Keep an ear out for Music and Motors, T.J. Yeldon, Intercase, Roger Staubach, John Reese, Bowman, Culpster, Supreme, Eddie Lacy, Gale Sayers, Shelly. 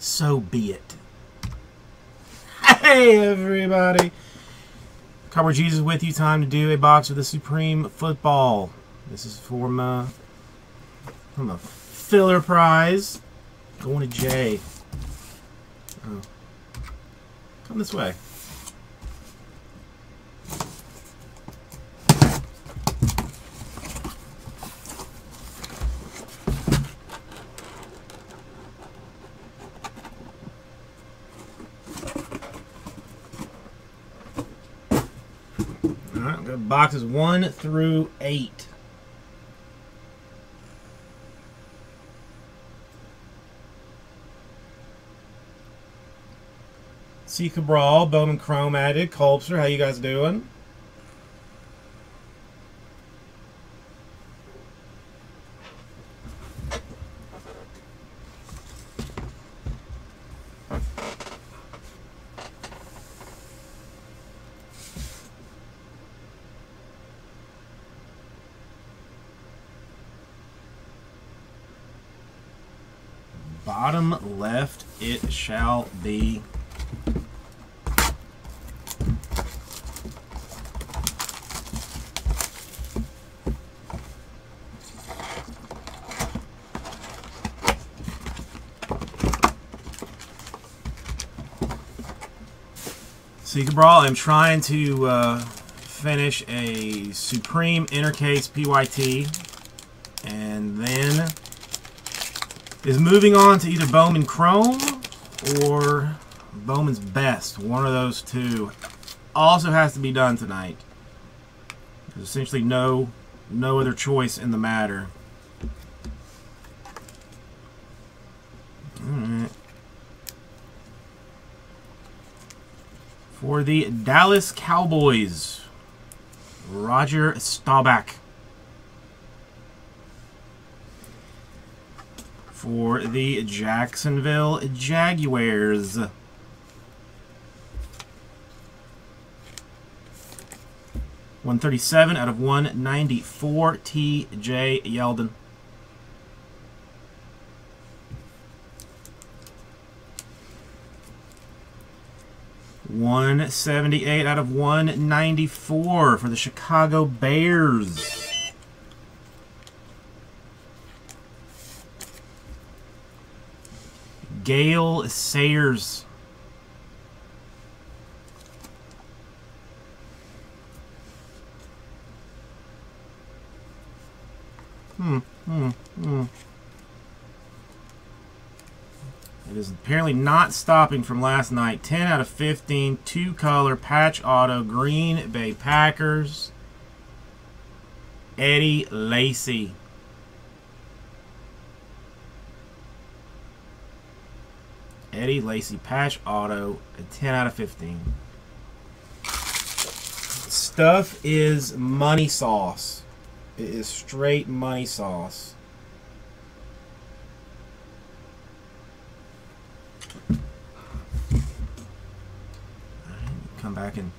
So be it. Hey, everybody. Cardboard Jesus with you. Time to do a box of the Supreme Football. This is from a filler prize. Going to Jay. Oh. Come this way. Boxes 1 through 8. C. Cabral, Bowman Chrome added. Culpster, how you guys doing? Bottom left, it shall be. See, Cabral, I'm trying to finish a Supreme Intercase PYT, and then is moving on to either Bowman Chrome or Bowman's Best. One of those two also has to be done tonight. There's essentially no other choice in the matter. All right. For the Dallas Cowboys, Roger Staubach. For the Jacksonville Jaguars, (137 out of 194), T.J. Yeldon. (178 out of 194) for the Chicago Bears. Gale Sayers. It is apparently not stopping from last night. 10 out of 15, two-color patch auto, Green Bay Packers, Eddie Lacy. Eddie Lacy patch auto, a 10 out of 15. Stuff is money sauce. It is straight money sauce. All right, come back and